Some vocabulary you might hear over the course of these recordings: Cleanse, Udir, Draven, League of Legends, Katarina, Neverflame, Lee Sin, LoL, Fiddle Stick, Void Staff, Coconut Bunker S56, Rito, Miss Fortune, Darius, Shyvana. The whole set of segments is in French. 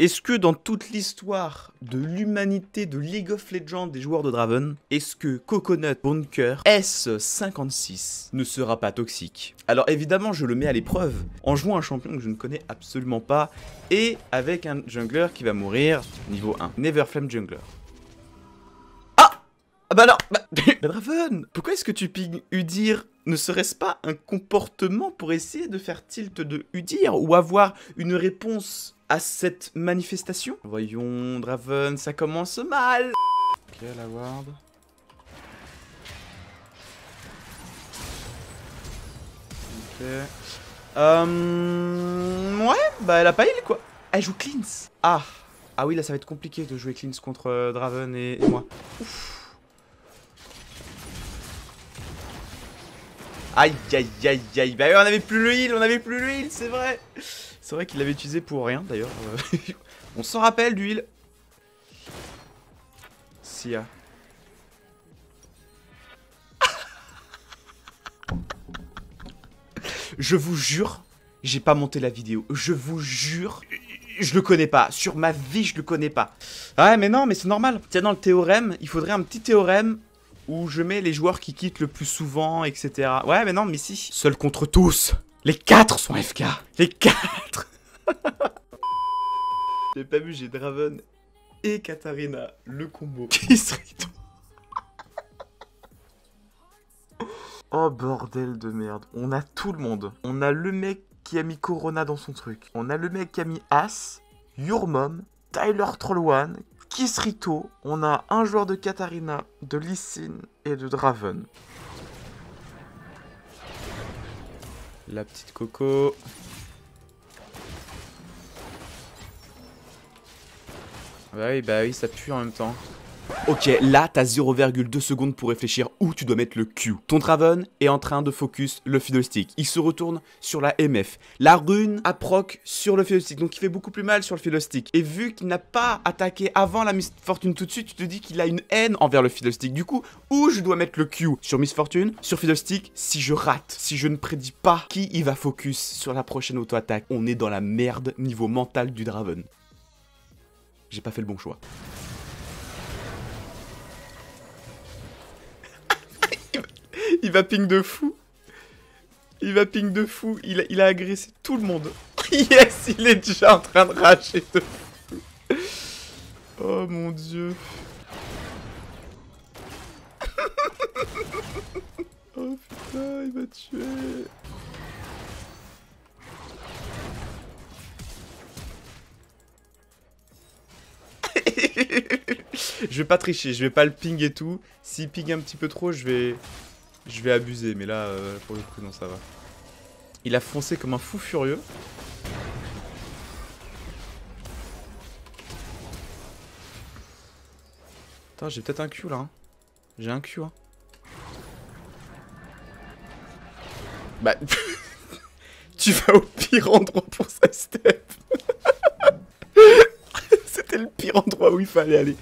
Est-ce que dans toute l'histoire de l'humanité de League of Legends des joueurs de Draven, est-ce que Coconut Bunker S56 ne sera pas toxique? Alors évidemment, je le mets à l'épreuve en jouant un champion que je ne connais absolument pas et avec un jungler qui va mourir niveau 1. Neverflame jungler. Ah! Ah bah non bah... Draven, pourquoi est-ce que tu ping Udir? Ne serait-ce pas un comportement pour essayer de faire tilt de Udir ou avoir une réponse à cette manifestation? Voyons, Draven, ça commence mal. Ok, la ward. Ok. Ouais, bah elle a pas heal, quoi. Elle joue Cleanse. Ah. Ah oui, là, ça va être compliqué de jouer Cleanse contre Draven et moi. Ouf. Aïe, aïe, aïe, aïe. Bah oui, on avait plus le heal, c'est vrai. C'est vrai qu'il l'avait utilisé pour rien d'ailleurs. On s'en rappelle du heal. Sia. Je vous jure, j'ai pas monté la vidéo. Je vous jure, je le connais pas. Sur ma vie, je le connais pas. Ouais, mais non, mais c'est normal. Tiens, dans le théorème, il faudrait un petit théorème où je mets les joueurs qui quittent le plus souvent, etc. Ouais, mais non, mais si. Seul contre tous. Les 4 sont FK. Les 4. J'ai pas vu, j'ai Draven et Katarina, le combo. Qui serait toi? Oh bordel de merde. On a tout le monde. On a le mec qui a mis Corona dans son truc. On a le mec qui a mis As, Your Mom, Tyler Troll1, Kiss Rito. On a un joueur de Katarina, de Lee Sin et de Draven. La petite coco. Bah oui, ça pue en même temps. Ok, là, t'as 0,2 secondes pour réfléchir où tu dois mettre le Q. Ton Draven est en train de focus le Fiddle Stick. Il se retourne sur la MF. La rune à proc sur le Fiddle Stick, donc il fait beaucoup plus mal sur le Fiddle Stick. Et vu qu'il n'a pas attaqué avant la Miss Fortune tout de suite, tu te dis qu'il a une haine envers le Fiddle Stick. Du coup, où je dois mettre le Q? Sur Miss Fortune, sur Fiddle Stick, si je rate, si je ne prédis pas qui il va focus sur la prochaine auto-attaque, on est dans la merde niveau mental du Draven. J'ai pas fait le bon choix. Il va ping de fou. Il a agressé tout le monde. Yes, il est déjà en train de rager de fou. Oh mon dieu. Oh putain, il m'a tué. Je vais pas tricher, je vais pas le ping et tout. S'il ping un petit peu trop, je vais abuser, mais là, pour le coup, non, ça va. Il a foncé comme un fou furieux. Putain, j'ai peut-être un Q, là. Hein. J'ai un Q, hein. Bah... tu vas au pire endroit pour sa step. C'était le pire endroit où il fallait aller.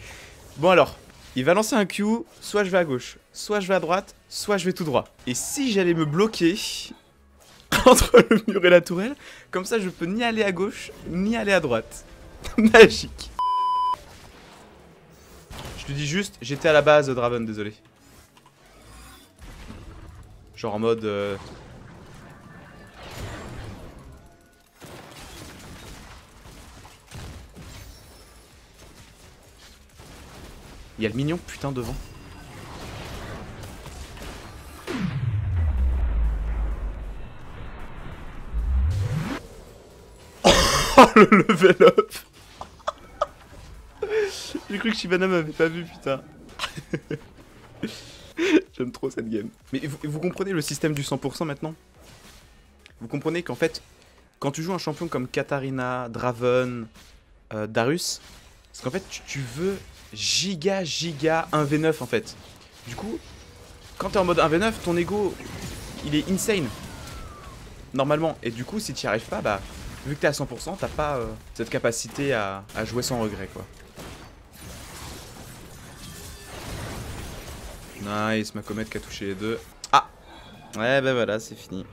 Bon, alors... il va lancer un Q, soit je vais à gauche, soit je vais à droite, soit je vais tout droit. Et si j'allais me bloquer entre le mur et la tourelle, comme ça je peux ni aller à gauche, ni aller à droite. Magique. Je te dis juste, j'étais à la base Draven, désolé. Genre en mode... il y a le mignon, putain, devant. Oh, le level up. J'ai cru que Shyvana m'avait pas vu, putain. J'aime trop cette game. Mais vous comprenez le système du 100% maintenant? Vous comprenez qu'en fait, quand tu joues un champion comme Katarina, Draven, Darius, parce qu'en fait, tu veux... giga 1v9 en fait. Du coup, quand t'es en mode 1v9, ton ego, il est insane. Normalement. Et du coup, si t'y arrives pas, bah, vu que t'es à 100%, t'as pas cette capacité à jouer sans regret, quoi. Nice, ma comète qui a touché les deux. Ah! Ouais, bah voilà, c'est fini.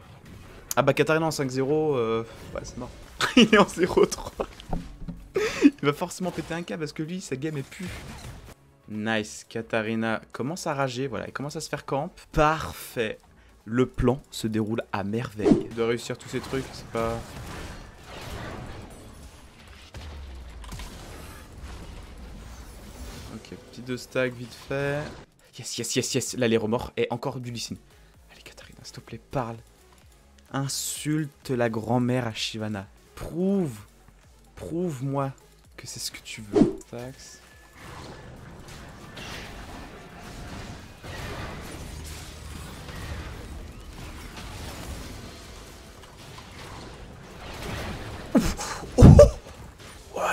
Ah bah Katarina en 5-0, ouais, c'est mort. Il est en 0-3. Il va forcément péter un câble parce que lui, sa game est pu. Nice, Katarina commence à rager, voilà, elle commence à se faire camp. Parfait. Le plan se déroule à merveille. De réussir tous ces trucs, c'est pas... Ok, petit 2 stacks vite fait. Yes, yes, yes, yes, là les remords et encore du Lee Sin. Allez Katarina, s'il te plaît, parle. Insulte la grand-mère à Shyvana. Prouve-moi que c'est ce que tu veux. Tax. Oh,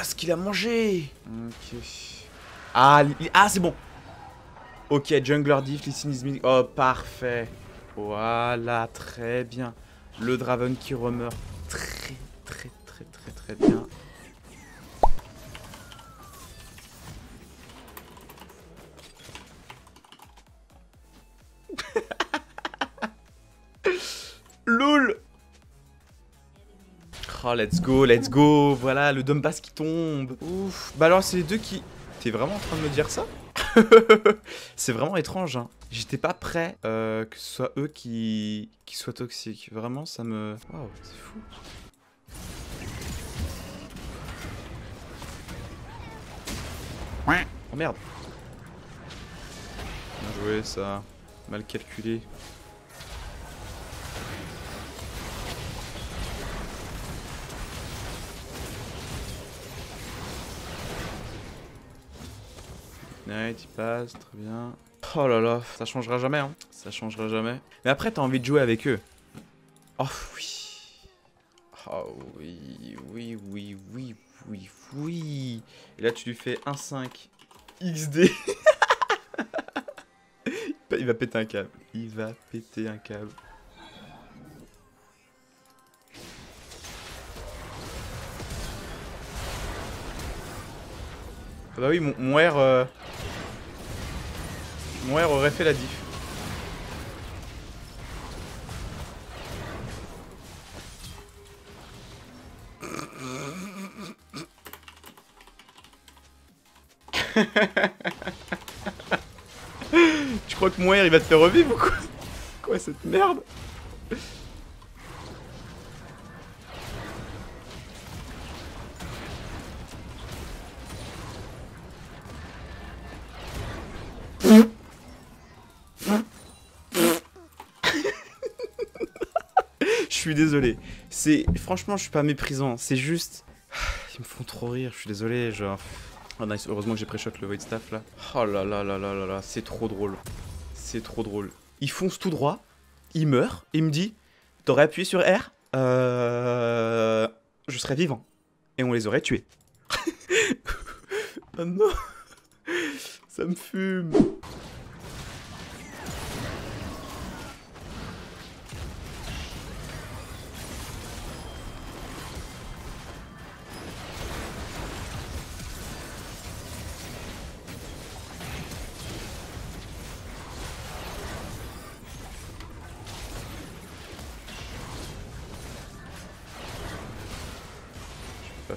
ce qu'il a mangé. Ok. Ah c'est bon. Ok, jungler diff, Lee Sin is mid. Oh, parfait. Voilà, très bien. Le Draven qui remeurt. Très bien. LOL. Oh, let's go, voilà, le Dumbass qui tombe. Ouf, bah alors c'est les deux qui... T'es vraiment en train de me dire ça? C'est vraiment étrange, hein. J'étais pas prêt que ce soit eux qui soient toxiques. Vraiment, ça me... Waouh, c'est fou. Oh merde. Bien joué, ça. Mal calculé. Night, il passe, très bien. Oh là là, ça changera jamais, hein. Ça changera jamais. Mais après, t'as envie de jouer avec eux. Oh oui. Oh oui, oui, oui, oui, oui, oui. Et là, tu lui fais 1-5 XD. Il va péter un câble. Il va péter un câble. Ah bah oui, mon R aurait fait la diff. Tu crois que mon R il va te faire revivre ou quoi? Quoi cette merde? Je suis désolé, c'est franchement je suis pas méprisant, c'est juste ils me font trop rire, je suis désolé, genre. Oh nice, heureusement que j'ai pré-shot le Void Staff là. Oh là là là là là là, c'est trop drôle. C'est trop drôle. Il fonce tout droit, il meurt, il me dit "T'aurais appuyé sur R, je serais vivant et on les aurait tués." Oh non. Ça me fume.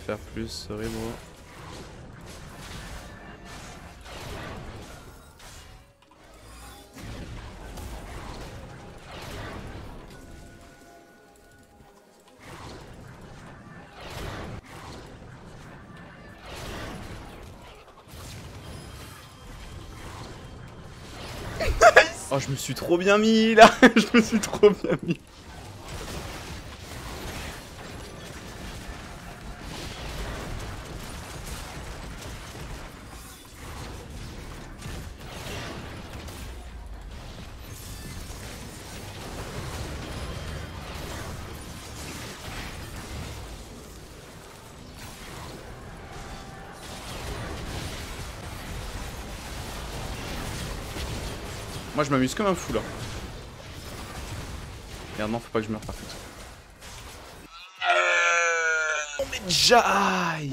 Faire plus, sorry bro. Oh, je me suis trop bien mis là. Je me suis trop bien mis. Moi je m'amuse comme un fou là. Merde non, faut pas que je meure par contre. Oh mais déjà aïe.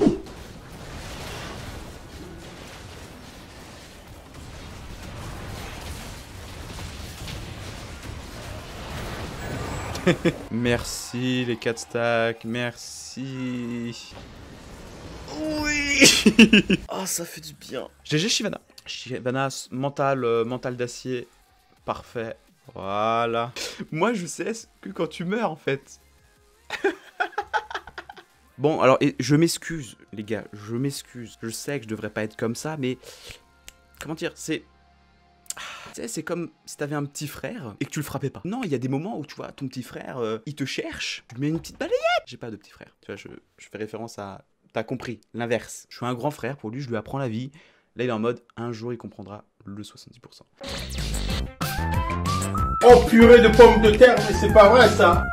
Merci les 4 stacks, merci. Oui. Oh, ça fait du bien. GG Shyvana. Shyvana, mental d'acier. Parfait. Voilà. Moi, je sais que quand tu meurs, en fait. Bon, alors, et je m'excuse, les gars. Je m'excuse. Je sais que je devrais pas être comme ça, mais... Comment dire, c'est... Tu sais, c'est comme si t'avais un petit frère et que tu le frappais pas. Non, il y a des moments où, tu vois, ton petit frère, il te cherche. Tu lui mets une petite balayette. J'ai pas de petit frère. Tu vois, je fais référence à... T'as compris, l'inverse. Je suis un grand frère, pour lui, je lui apprends la vie. Là, il est en mode, un jour, il comprendra le 70%. Oh purée de pommes de terre, mais c'est pas vrai, ça.